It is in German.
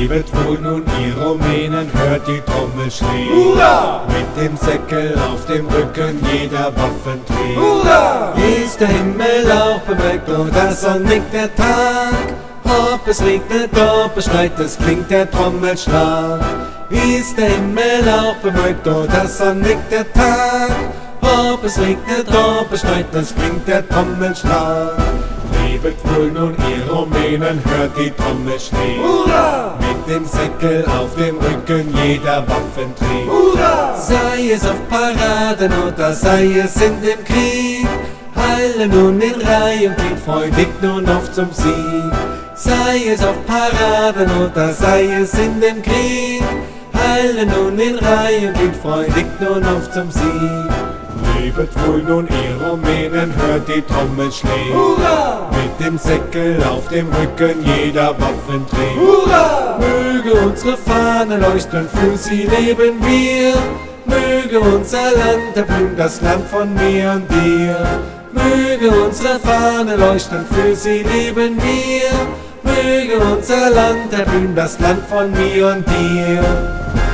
Neben Polen und die Rumänen hört die Trommel schrie. Hurra! Mit dem Säckel auf dem Rücken jeder Waffentrieb. Hurra! Hier ist der Himmel auch bewölkt, nur das sonnig der Tag. Ob es regnet, ob es schneit, es klingt der Trommelschlag. Hier ist der Himmel auch bewölkt, nur das sonnig der Tag. Ob es regnet, ob es schneit, es klingt der Trommelschlag. Neben Polen und die Rumänen hört die Trommel schrie. Hurra! Mit dem Säckel auf dem Rücken jeder Waffentrieb. Hurra! Sei es auf Paraden oder sei es in dem Krieg, alle nun in Reih und Glied, freudig nun auf zum Sieg. Sei es auf Paraden oder sei es in dem Krieg, alle nun in Reih und Glied, freudig nun auf zum Sieg. Neben Polen und die Rumänen hört die Trommel schlägt. Hurra! Mit dem Säckel auf dem Rücken jeder Waffen trägt. Hurra! Möge unsere Fahne leuchten, für sie leben wir. Möge unser Land erblühen, das Land von mir und dir. Möge unsere Fahne leuchten, für sie leben wir. Möge unser Land erblühen, das Land von mir und dir.